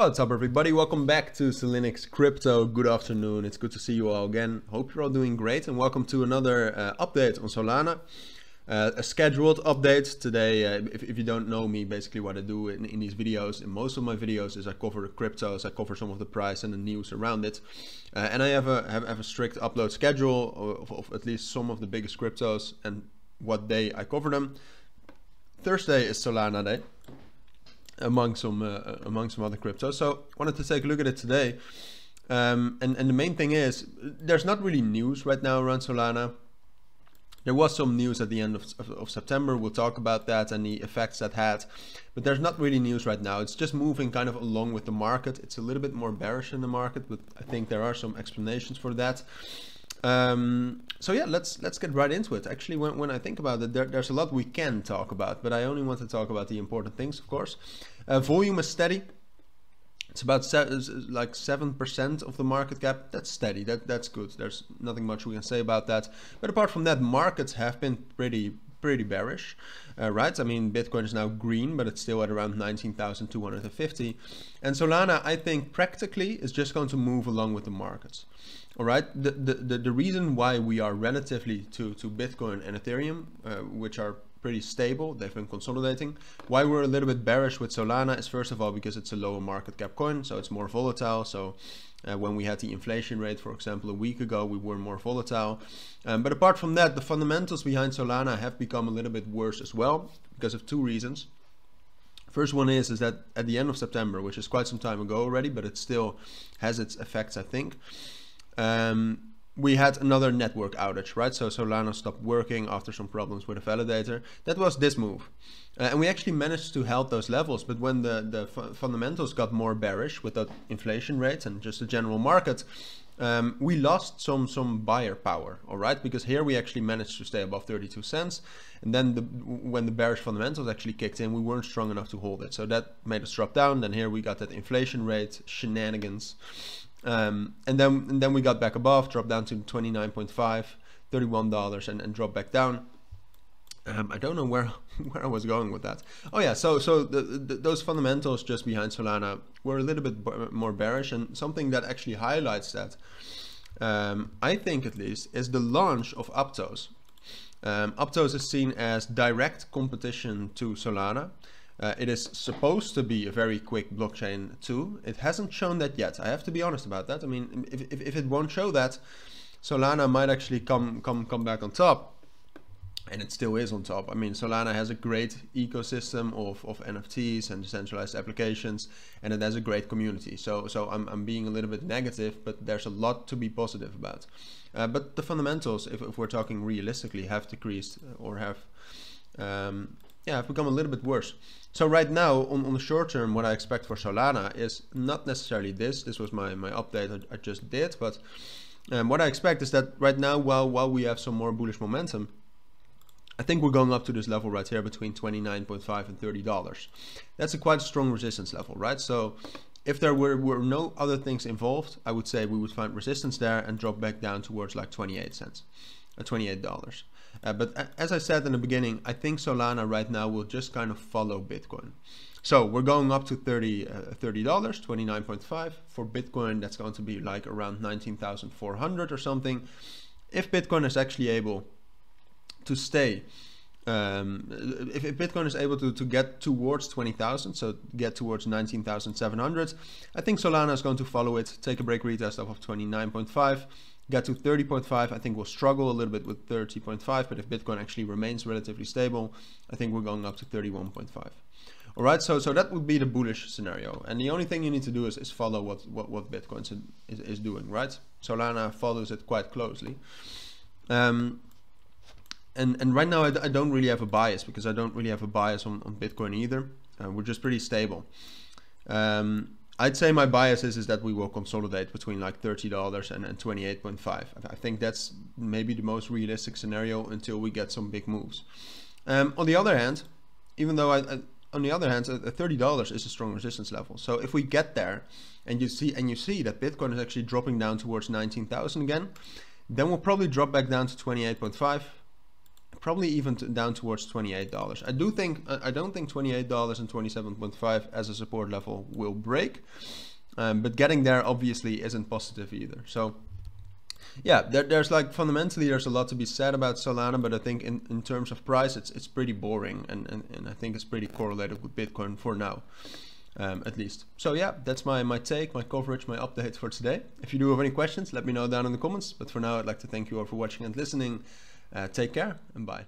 What's up, everybody? Welcome back to Cilinix Crypto. Good afternoon. It's good to see you all again. Hope you're all doing great, and welcome to another update on Solana. A scheduled update today. If you don't know me, basically what I do in these videos, in most of my videos, is I cover the cryptos, I cover some of the price and the news around it, and I have a strict upload schedule of at least some of the biggest cryptos and what day I cover them. Thursday is Solana day, among some other cryptos. So wanted to take a look at it today. And the main thing is, there's not really news right now around Solana. There was some news at the end of September. We'll talk about that and the effects that had, but there's not really news right now. It's just moving kind of along with the market. It's a little bit more bearish in the market, but I think there are some explanations for that. So yeah, let's get right into it. Actually, when I think about it, there's a lot we can talk about, but I only want to talk about the important things, of course. Volume is steady. It's about like 7% of the market cap. That's steady. That's good. There's nothing much we can say about that. But apart from that, markets have been pretty bearish, right? I mean, Bitcoin is now green, but it's still at around 19,250. And Solana, I think, practically is just going to move along with the markets. All right. The reason why we are relatively to Bitcoin and Ethereum, which are pretty stable, they've been consolidating. Why we're a little bit bearish with Solana is, first of all, because it's a lower market cap coin, so it's more volatile. So when we had the inflation rate, for example, a week ago, we were more volatile. But apart from that, the fundamentals behind Solana have become a little bit worse as well, because of two reasons. First one is that at the end of September, which is quite some time ago already, but it still has its effects, I think, we had another network outage, right? So Solana stopped working after some problems with a validator. That was this move. And we actually managed to held those levels. But when the fundamentals got more bearish with that inflation rate and just the general market, we lost some buyer power, all right? Because here we actually managed to stay above 32 cents. And then when the bearish fundamentals actually kicked in, we weren't strong enough to hold it. So that made us drop down. Then here we got that inflation rate shenanigans. And then we got back above, dropped down to 29.5, $31, and dropped back down. I don't know where I was going with that. Oh yeah, so those fundamentals just behind Solana were a little bit more bearish, and something that actually highlights that, I think at least, is the launch of Aptos. Aptos is seen as direct competition to Solana. It is supposed to be a very quick blockchain too. It hasn't shown that yet. I have to be honest about that. I mean, if it won't show that, Solana might actually come back on top. And it still is on top. I mean, Solana has a great ecosystem of NFTs and decentralized applications, and it has a great community. So I'm being a little bit negative, but there's a lot to be positive about. But the fundamentals, if we're talking realistically, have decreased or have... have become a little bit worse. So right now, on the short term, what I expect for Solana is not necessarily this. This was my update I just did, but what I expect is that right now, while we have some more bullish momentum, I think we're going up to this level right here between $29.5 and $30. That's a quite strong resistance level, right? So if there were no other things involved, I would say we would find resistance there and drop back down towards like 28 cents, $28. But as I said in the beginning, I think Solana right now will just kind of follow Bitcoin. So we're going up to $30, $29.5. For Bitcoin, that's going to be like around 19,400 or something. If Bitcoin is actually able to stay, if Bitcoin is able to get towards 20,000, so get towards 19,700, I think Solana is going to follow it, take a break retest off of 29.5. Got to 30.5, I think we'll struggle a little bit with 30.5, but if Bitcoin actually remains relatively stable, I think we're going up to 31.5. All right, so that would be the bullish scenario. And the only thing you need to do is follow what Bitcoin is doing, right? Solana follows it quite closely. And right now I don't really have a bias, because I don't really have a bias on Bitcoin either. We're just pretty stable. I'd say my bias is that we will consolidate between like $30 and 28.5. I think that's maybe the most realistic scenario until we get some big moves. On the other hand, $30 is a strong resistance level. So if we get there and you see that Bitcoin is actually dropping down towards 19,000 again, then we'll probably drop back down to 28.5. probably even down towards $28. I don't think $28 and 27.5 as a support level will break, but getting there obviously isn't positive either. So yeah, there's like fundamentally there's a lot to be said about Solana, but I think in terms of price it's pretty boring, and I think it's pretty correlated with Bitcoin for now. At least. So yeah, that's my take, my coverage, my update for today. If you do have any questions, let me know down in the comments. But for now, I'd like to thank you all for watching and listening. Take care and bye.